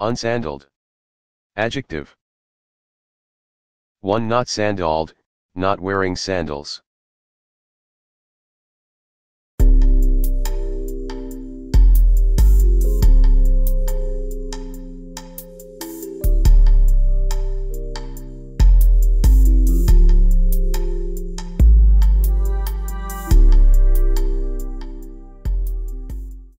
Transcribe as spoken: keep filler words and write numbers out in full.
Unsandaled. Adjective. one Not sandaled, not wearing sandals.